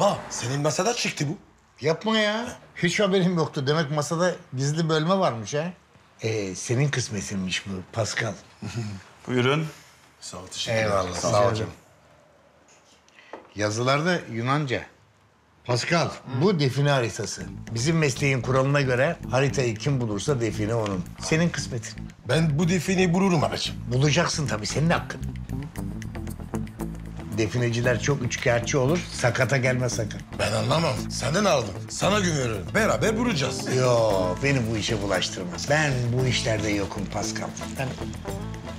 Baba senin masada çıktı bu. Yapma ya. Hiç haberim yoktu. Demek masada gizli bölme varmış ha. Senin kısmetinmiş bu Pascal. Buyurun. Sağ ol, teşekkür ederim. Eyvallah, sağ ol canım. Yazılarda Yunanca. Pascal, bu define haritası. Bizim mesleğin kuralına göre haritayı kim bulursa define onun. Senin kısmetin. Ben bu defineyi bulurum anacığım. Bulacaksın tabii, senin hakkın. Defineciler çok üçkağıtçı olur, sakata gelme sakın. Ben anlamam, senden aldım. Sana güveniyorum, beraber bulacağız. Yok, beni bu işe bulaştırmaz. Ben bu işlerde yokum Pascal. Ben...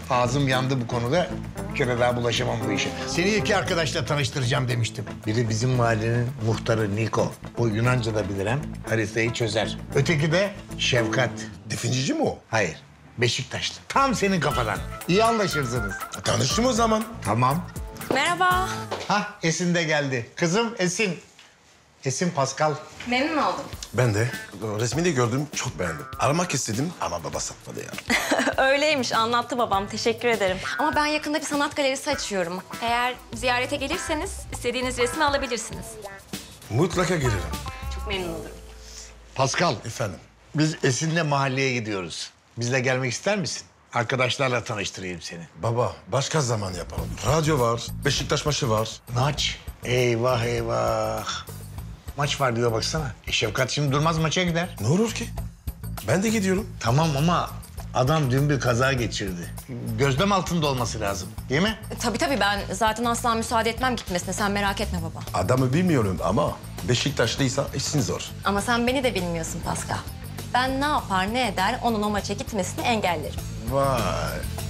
Ağzım yandı bu konuda. Bir kere daha bulaşamam bu işe. Seni iki arkadaşla tanıştıracağım demiştim. Biri bizim mahallenin muhtarı Niko. O Yunanca da bilir hem. Haritayı çözer. Öteki de Şevkat. Defineci mi o? Hayır. Beşiktaşlı. Tam senin kafadan. İyi anlaşırsınız. Tanıştım o zaman. Tamam. Merhaba. Hah, Esin de geldi. Kızım Esin. Esin Pascal. Memnun oldum. Ben de. Resmini gördüm, çok beğendim. Aramak istedim ama baba satmadı ya. Öyleymiş, anlattı babam. Teşekkür ederim. Ama ben yakında bir sanat galerisi açıyorum. Eğer ziyarete gelirseniz istediğiniz resmi alabilirsiniz. Mutlaka gelirim. Çok memnun olurum. Pascal. Efendim? Biz Esin'le mahalleye gidiyoruz. Bizle gelmek ister misin? Arkadaşlarla tanıştırayım seni. Baba, başka zaman yapalım. Radyo var, Beşiktaş maçı var. Maç? Eyvah eyvah. Maç var diyor baksana. Şevkat şimdi durmaz maça gider. Ne olur ki? Ben de gidiyorum. Tamam ama adam dün bir kaza geçirdi. Gözlem altında olması lazım değil mi? Tabii tabii ben zaten asla müsaade etmem gitmesine. Sen merak etme baba. Adamı bilmiyorum ama Beşiktaşlıysa işin zor. Ama sen beni de bilmiyorsun Pascal. Ben ne yapar ne eder onun o maça gitmesini engellerim. Vay.